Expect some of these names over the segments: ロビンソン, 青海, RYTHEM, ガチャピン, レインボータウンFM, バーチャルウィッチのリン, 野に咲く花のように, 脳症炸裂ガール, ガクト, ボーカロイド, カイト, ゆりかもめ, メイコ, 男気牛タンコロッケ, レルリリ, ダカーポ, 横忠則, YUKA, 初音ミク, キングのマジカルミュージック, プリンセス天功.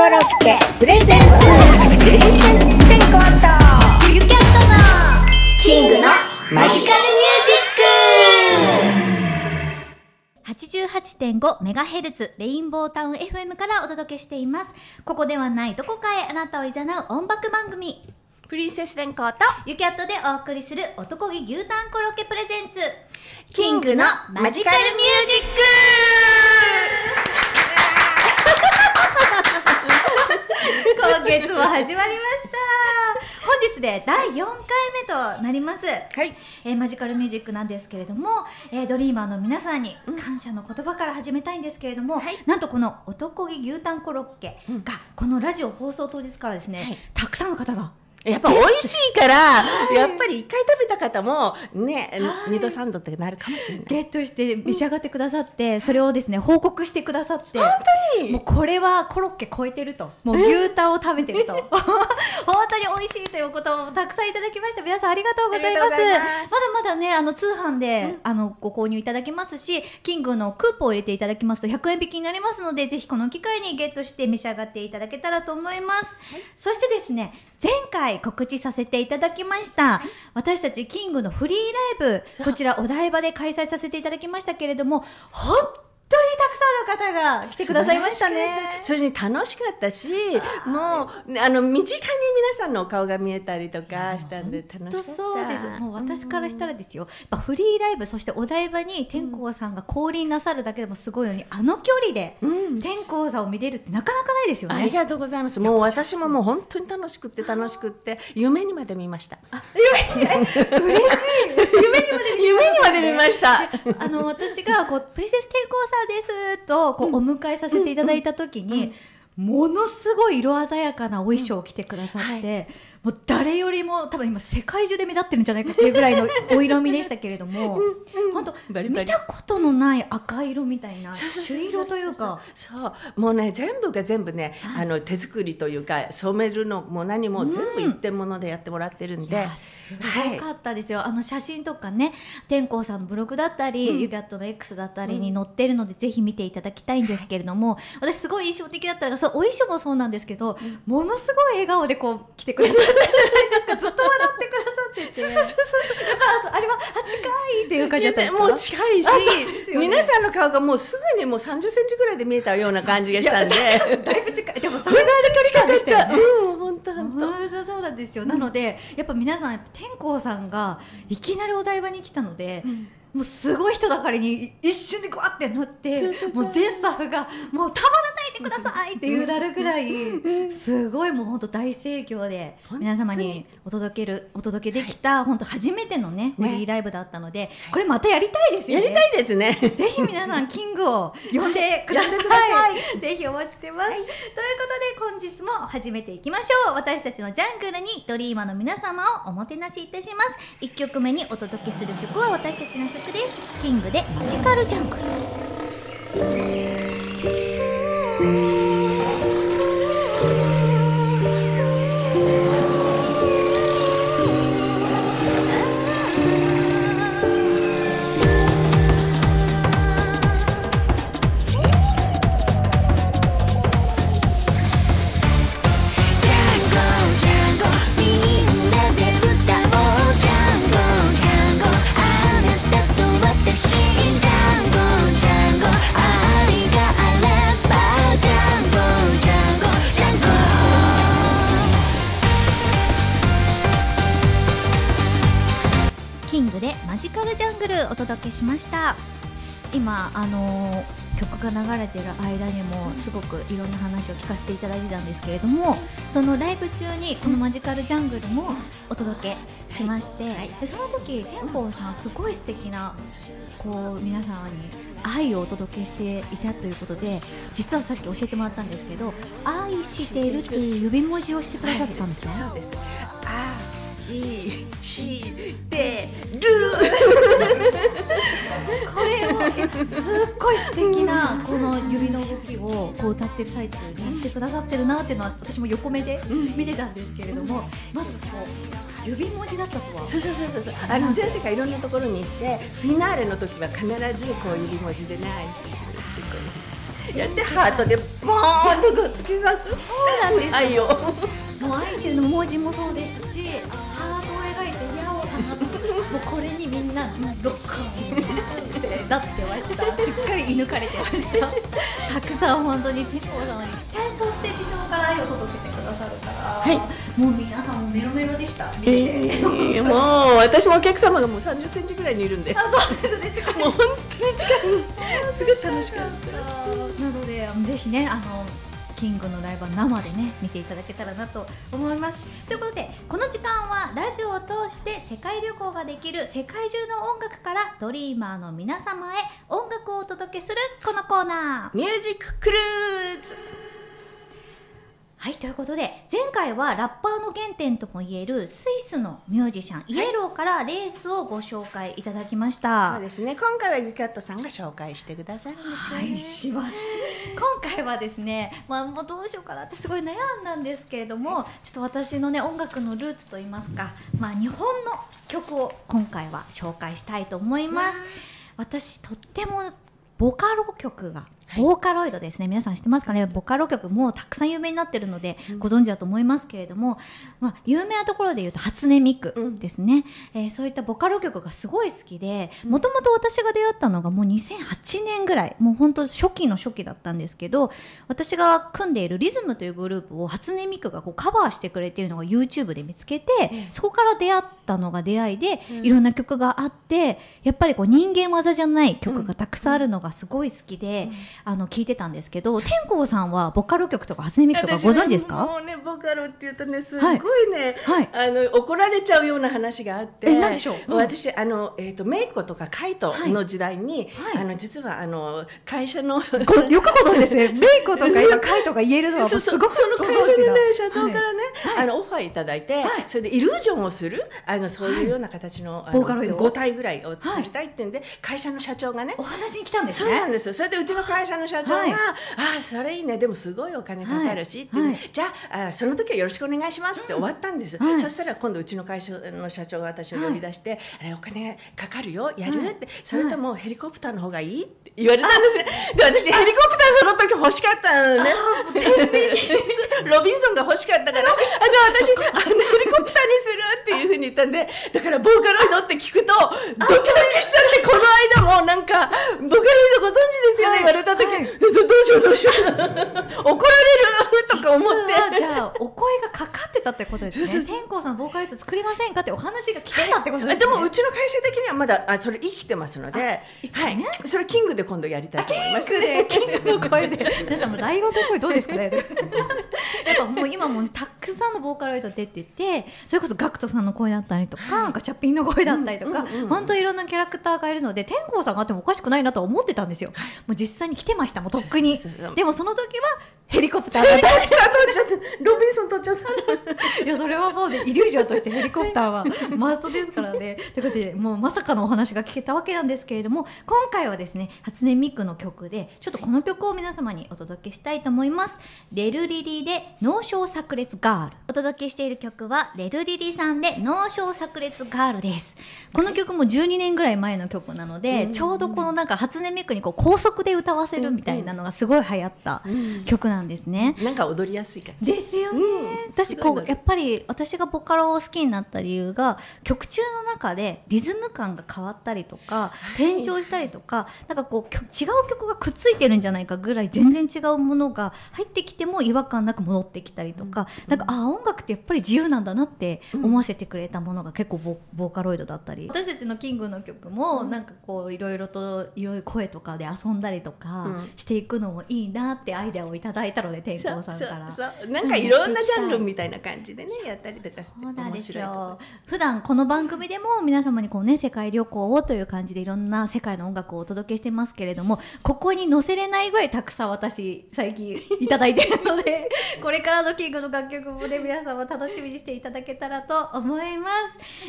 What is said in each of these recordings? コロッケプレゼンツプリンセス天功とゆゆキャットのキングのマジカルミュージック 88.5MHz レインボータウン FM からお届けしています。ここではないどこかへあなたを誘う音楽番組プリンセス天功とゆキャットでお送りする男気牛タンコロッケプレゼンツキングのマジカルミュージック今月も始まりました本日で第4回目となります、はいマジカルミュージックなんですけれども、ドリーマーの皆さんに感謝の言葉から始めたいんですけれども、はい、なんとこの男気牛タンコロッケがこのラジオ放送当日からですね、はい、たくさんの方がやっぱ美味しいから、はい、やっぱり1回食べた方もね、はい、2度3度ってなるかもしれない。ゲットして召し上がってくださって、うん、それをですね報告してくださって本当にもうこれはコロッケ超えてるともう牛タンを食べてると本当に美味しいということもたくさんいただきました。皆さんありがとうございます。まだまだね通販で、うん、ご購入いただけますしキングのクーポンを入れていただきますと100円引きになりますのでぜひこの機会にゲットして召し上がっていただけたらと思います、はい、そしてですね前回告知させていただきました、はい、私たちキングのフリーライブこちらお台場で開催させていただきましたけれども本当にたくさんの方が来てくださいましたね。それに楽しかったしもう身近に皆さんのお顔が見えたりとかしたんで楽しかった。そうです。もう私からしたらですよ、フリーライブそしてお台場に天功さんが降臨なさるだけでもすごいのに距離で天功さんを見れるってなかなかないですよね、うん、ありがとうございます。もう私ももう本当に楽しくって夢にまで見ました。あ、嬉しい夢にまで見ました。私がこうプリンセス天功さんですとこうお迎えさせていただいた時にものすごい色鮮やかなお衣装を着てくださって、うんはい、もう誰よりも多分今世界中で目立ってるんじゃないかっていうぐらいのお色味でしたけれども本当、見たことのない赤色みたいな朱色というかそうもうね全部が全部ね、はい、手作りというか染めるのも何も全部一点物でやってもらってるんで、すごかったですよ、はい、写真とかね天功さんのブログだったり、うん、ユキャットの X だったりに載ってるので、ぜひ見ていただきたいんですけれども、はい、私すごい印象的だったのがそうお衣装もそうなんですけど、うん、ものすごい笑顔でこう来てくださったじゃないですかずっと笑ってくださっててそうあれは近いっていう感じだったんですか。もう近いし、ね、皆さんの顔がもうすぐにもう30センチぐらいで見えたような感じがしたんでだいぶ近いでもそれぐらいの距離感でしたよね。そうなんですよ、うん、なのでやっぱ皆さん天功さんがいきなりお台場に来たので、うんもうすごい人だかりに一瞬でグワッてなってもう全スタッフがもうたまらないでくださいって言うなるぐらいすごいもう本当大盛況で皆様にお届けできた本当初めてのねフリーライブだったのでこれまたやりたいですよね。やりたいですね。ぜひ皆さんキングを呼んでください。ぜひお待ちしてます。ということで本日も始めていきましょう。私たちのジャングルにドリーマーの皆様をおもてなしいたします。1曲目にお届けする曲は私たちのです。キングでマジカルジャングル。お届けしました。今曲が流れてる間にもすごくいろんな話を聞かせていただいてたんですけれどもそのライブ中にこのマジカルジャングルもお届けしまして、はい、でその時天功さんすごい素敵なこう皆さんに愛をお届けしていたということで実はさっき教えてもらったんですけど愛しているという指文字をしてくださったんですよ、はい、そうです。愛してるこれをすっごい素敵なこの指の動きをこう歌ってる最中にしてくださってるなっていうのは私も横目で見てたんですけれどもまずこう指文字だったとはそう全世界いろんなところに行ってフィナーレの時は必ずこう指文字でね愛してるっていうやってハートでボーンと突き刺す。そうなんですよ。愛を。もう愛してるの文字もそうですし、ハートを描いて矢を放つ。もうこれにみんなロックンなってました。しっかり射抜かれてました。たくさん本当にペコさんにちゃんとステージ上から愛を届けてくださるから、はい、もう皆さんもメロメロでした。もう私もお客様がもう30センチぐらいにいるんで。あ、そうですね。もう本当に近い。すごい楽しかった。なのでぜひね、キングのライブは生でね見ていただけたらなと思います。ということでこの時間はラジオを通して世界旅行ができる世界中の音楽からドリーマーの皆様へ音楽をお届けするこのコーナー、ミュージッククルーズ。はい、ということで前回はラッパーの原点ともいえるスイスのミュージシャン、イエローからレースをご紹介いただきました。そうですね、今回はユキャットさんが紹介してくださるんですよね。はい、します。今回はですね、もうどうしようかなってすごい悩んだんですけれども、ちょっと私のね音楽のルーツといいますか、日本の曲を今回は紹介したいと思います。私とってもボカロ曲が、ボーカロイドですね、皆さん知ってますかね。ボカロ曲もたくさん有名になってるのでご存知だと思いますけれども、有名なところでいうと初音ミクですね、そういったボカロ曲がすごい好きで、もともと私が出会ったのがもう2008年ぐらい、もう本当初期の初期だったんですけど、私が組んでいるリズムというグループを初音ミクがこうカバーしてくれているのが YouTube で見つけて、そこから出会ったのが出会いで、いろんな曲があって、やっぱりこう人間技じゃない曲がたくさんあるのがすごい好きで聞いてたんですけど、天功さんはボカロ曲とか初音ミクとかご存知ですか？もうね、ボカロって言うとね、すごいね、怒られちゃうような話があって、何でしょう。私メイコとかカイトの時代に実は会社のよくご存知ですね。メイコとかカイトが言えるのはすごくご存知だ。その会社のね社長からねオファーいただいて、それでイルージョンをするそういうような形の5体ぐらいを作りたいってんで、会社の社長がねお話に来たんですね。そうなんですよ。それでうちの会社の社長が、あ、それいいね、でもすごいお金かかるしって、じゃあその時はよろしくお願いしますって終わったんです。そしたら今度うちの会社の社長が私を呼び出して、あれお金かかるよ、やるって、それともヘリコプターの方がいいって言われたんですね。で、私ヘリコプターその時欲しかったのね。ロビンソンが欲しかったから、じゃあ私ヘリコプターにするっていうふうに言ったんで、だからボーカロイドって聞くとドキドキしちゃって、この間もなんかボーカロイドご存知ですよね言われた時、どうしよう怒られるとか思って、じゃあお声がかかってたってことですね。天功さんボーカルと作りませんかってお話が来てたってことですね。でもうちの会社的にはまだそれ生きてますので、それキングで今度やりたいと思います。キングの声で皆さんもライブの声どうですかね。やっぱもう今もたくさんのボーカロイド出てて、それこそガクトさんの声だったりとか、ガチャピンの声だったりとか、本当にいろんなキャラクターがいるので、天功さんがあってもおかしくないなと思ってたんですよ。もう実際に来てました、もうとっくに。でもその時はヘリコプターだった。ロビンソン取っちゃった。いや、それはもうね、イリュージョンとしてヘリコプターはマストですからね。ということで、もうまさかのお話が聞けたわけなんですけれども、今回はですね、初音ミクの曲でちょっとこの曲を皆様にお届けしたいと思います。レルリリで脳症炸裂ガール。お届けしている曲はレルリリさんで脳症炸裂ガールです。この曲も12年ぐらい前の曲なので、ちょうどこのなんか初音ミクにこう高速で歌わせるみたいなのがすごい流行った曲なんですね。なんか踊りやすい感じですよね。私こうやっぱり私がボカロを好きになった理由が、曲中の中でリズム感が変わったりとか転調したりとか、なんかこう違う曲がくっついてるんじゃないかぐらい全然違うものが入ってきても違和感なく戻ってきたりとか、なんかあ、音楽ってやっぱり自由なんだなって思わせてくれたものが結構ボーカロイドだったり、私たちのキングの曲もなんかこういろいろといろいろ声とかで遊んだりとかしていくのもいいなってアイデアをいただいたので、天功さんからなんかいろんなジャンルみたいな感じでねやったりとかして面白いと。普段この番組でも皆様にこうね世界旅行をという感じでいろんな世界の音楽をお届けしてますけれども、ここに載せれないぐらいたくさん私最近いただいてるのでこれからのキングの楽曲もね皆様楽しみにしていただけたらと思いま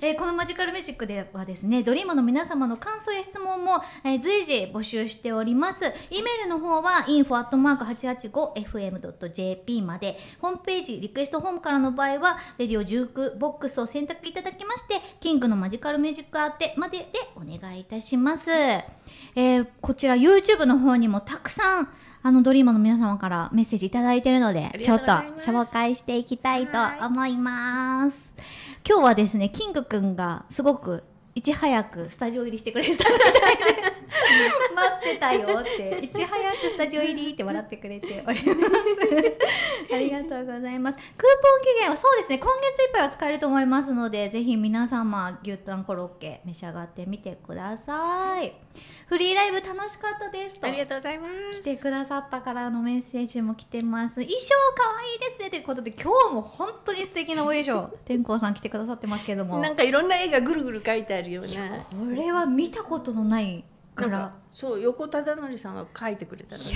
す。このマジカルミュージックではですね、ドリーマーの皆様の感想や質問も随時募集しております。 E メールの方はinfo@885fm.jp まで、ホームページリクエストホームからの場合はレディオ19ボックスを選択いただきまして、キングのマジカルミュージックアーテまででお願いいたします。こちら YouTube の方にもたくさんドリーマの皆様からメッセージいただいているので、ちょっと紹介していきたいと思います。今日はですね、キングくんがすごくいち早くスタジオ入りしてくれたみたいで待ってたよっていち早くスタジオ入りって笑ってくれておりますありがとうございます。クーポン期限はそうですね、今月いっぱいは使えると思いますので、ぜひ皆様牛タンコロッケ召し上がってみてください。フリーライブ楽しかったですと、ありがとうございます。来てくださったからのメッセージも来てます。衣装かわいいですねということで、今日も本当に素敵なお衣装天功さん来てくださってますけども、なんかいろんな絵がぐるぐる描いてあるような、これは見たことのないから、そう横忠則さんが描いてくれたので、描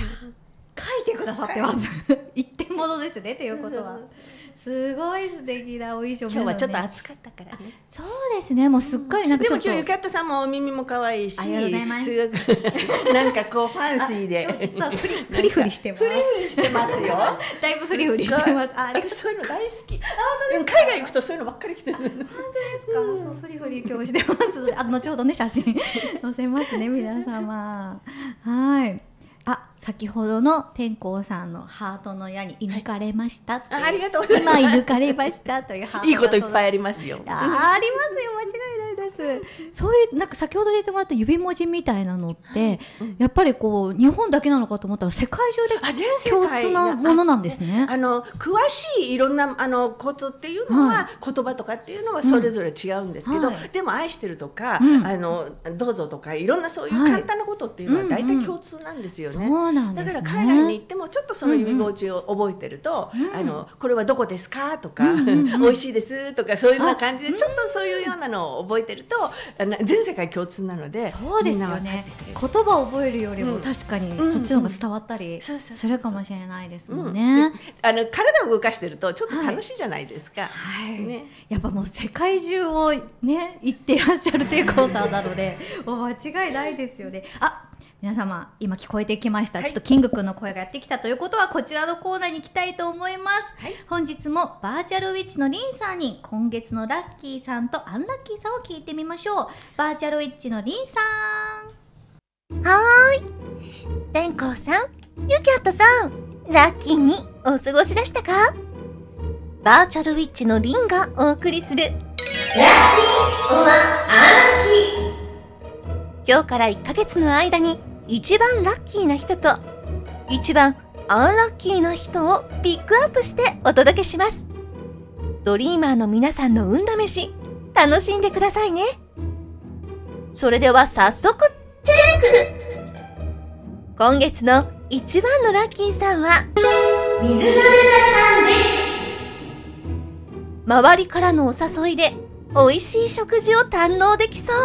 いてくださってます一点物ですねということは、すごい素敵なお衣装、ね、今日はちょっと暑かったからね。そうですね、もうすっかりなんかちょっと、でも今日ゆかたさんもお耳も可愛いし、ありがとうございます。すごくなんかこうファンシーでフリフリしてます。フリフリしてますよだいぶフリフリしてます。あ、私そういうの大好き。でも海外行くとそういうのばっかり着てる。本当ですか、うん、そうフリフリ今日してます。あ、後ほどね写真載せますね皆様はい。あ、先ほどの天功さんのハートの矢に射抜かれましたって、はい、ありがとうございます。今射抜かれましたというハートのいいこといっぱいありますよ。ありますよ、間違いないです。そういうなんか先ほど入れてもらった指文字みたいなのって、はい、うん、やっぱりこう日本だけなのかと思ったら世界中で共通なものなんですね。詳しいいろんなことっていうのは、はい、言葉とかっていうのはそれぞれ違うんですけど、うん、はい、でも愛してるとか、うん、どうぞとかいろんなそういう簡単なことっていうのは大体共通なんですよね、はい、うんうん、だから海外に行ってもちょっとその指文字を覚えてると、これはどこですかとか、美味しいですとか、そういうような感じでちょっとそういうようなのを覚えてると全世界共通なので、そうですよね、言葉を覚えるよりも確かにそっちの方が伝わったりするかもしれないですもんね。体を動かしてるとちょっと楽しいじゃないですか。やっぱもう世界中をね行ってらっしゃる天功さんなので間違いないですよね。あ、皆様今聞こえてきました、はい、ちょっとキングくんの声がやってきたということは、こちらのコーナーに行きたいと思います、はい、本日もバーチャルウィッチのリンさんに今月のラッキーさんとアンラッキーさんを聞いてみましょう。バーチャルウィッチのリンさん、はーい、天功さん、ゆきはたさん、ラッキーにお過ごしでしたか？バーチャルウィッチのリンがお送りするラッキーオアアンラッキー。今日から1ヶ月の間に一番ラッキーな人と一番アンラッキーな人をピックアップしてお届けします。ドリーマーの皆さんの運試し楽しんでくださいね。それでは早速チェック。今月の一番のラッキーさんは水亀座さんです。周りからのお誘いで美味しい食事を堪能できそう。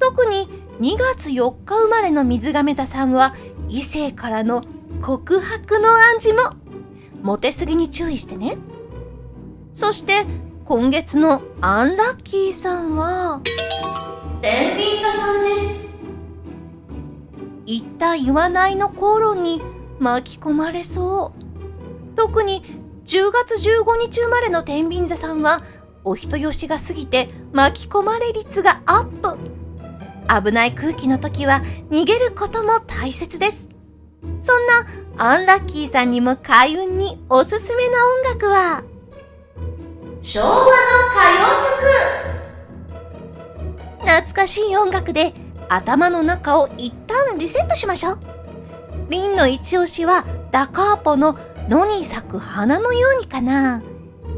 特に2月4日生まれの水亀座さんは異性からの告白の暗示も、モテすぎに注意してね。そして今月のアンラッキーさんは天秤座さんです。言った言わないの口論に巻き込まれそう。特に10月15日生まれの天秤座さんはお人よしが過ぎて巻き込まれ率がアップ。危ない空気の時は逃げることも大切です。そんなアンラッキーさんにも開運におすすめな音楽は昭和の歌謡曲。懐かしい音楽で頭の中を一旦リセットしましょう。リンの一押しはダカーポの野に咲く花のようにかな。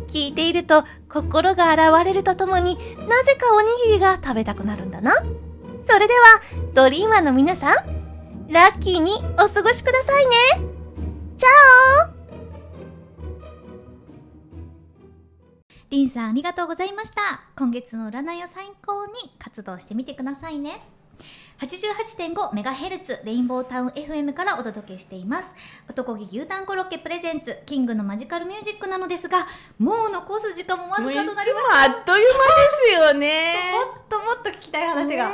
聞いていると心が洗われるとともに、なぜかおにぎりが食べたくなるんだな。それではドリーマーの皆さん、ラッキーにお過ごしくださいね。チャオ。リンさんありがとうございました。今月の占いを参考に活動してみてくださいね。88.5MHz レインボータウン FM からお届けしています。男気牛タンコロッケプレゼンツキングのマジカルミュージックなのですが、もう残す時間もわずかとなりました。いつもあっという間ですよねもっと聞きたい話が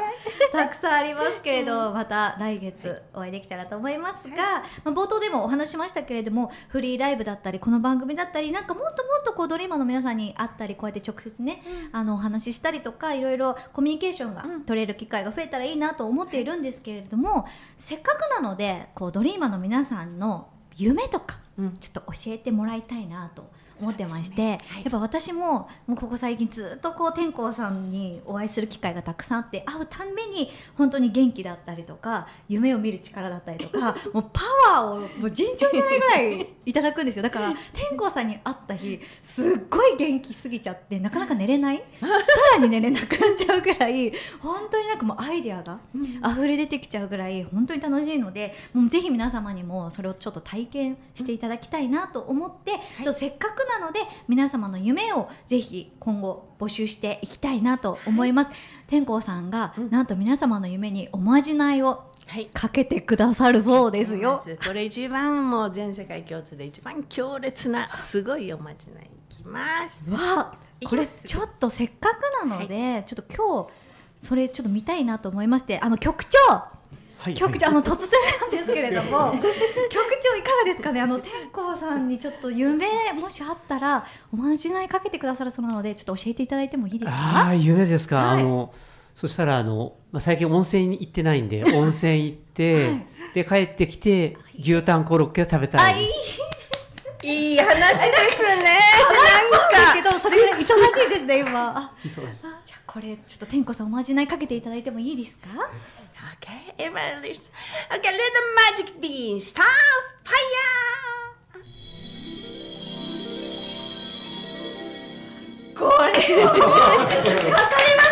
たくさんありますけれど、また来月お会いできたらと思いますが、冒頭でもお話しましたけれども、フリーライブだったりこの番組だったり、なんかもっともっとこうドリーマーの皆さんに会ったり、こうやって直接ね、お話ししたりとか、いろいろコミュニケーションが取れる機会が増えたらいいなと思っているんですけれども、せっかくなのでこうドリーマーの皆さんの夢とか、ちょっと教えてもらいたいなと思ってまして、ね、はい、やっぱ私もここ最近ずっとこう天功さんにお会いする機会がたくさんあって、会うたんびに本当に元気だったりとか夢を見る力だったりとかもうパワーをもう尋常じゃないぐらいいただくんですよ。だから天功さんに会った日すっごい元気すぎちゃってなかなか寝れないさらに寝れなくなっちゃうぐらい本当になんかもうアイデアが溢れ出てきちゃうぐらい本当に楽しいので、もうぜひ皆様にもそれをちょっと体験していただきたいなと思って、ちょっとせっかくなので皆様の夢をぜひ今後募集していきたいなと思います、はい、天功さんがなんと皆様の夢におまじないをかけてくださるそうですよ、はい、これ一番もう全世界共通で一番強烈なすごいおまじないいきますわ。これちょっとせっかくなので、はい、ちょっと今日それちょっと見たいなと思いまして、局長、はい、局長突然なんですけれども局長いかがですかね。天功さんにちょっと夢もしあったらおまじないかけてくださるそうなのでちょっと教えていただいてもいいですか。夢ですか、はい、そしたら最近温泉に行ってないんで温泉行って、はい、で帰ってきて牛タンコロッケを食べたい。いい話ですね。なんかそれぐらい忙しいですね今。そうです。じゃあこれちょっと天功さんおまじないかけていただいてもいいですか。Okay, everyone listen. Okay, let the magic bean start fire. これは叶いまし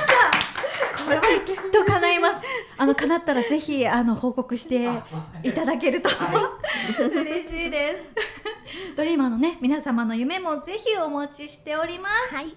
た。これはきっと叶います。叶ったらぜひ報告していただけると嬉しいです。ドリーマーのね皆様の夢もぜひお持ちしております。はい。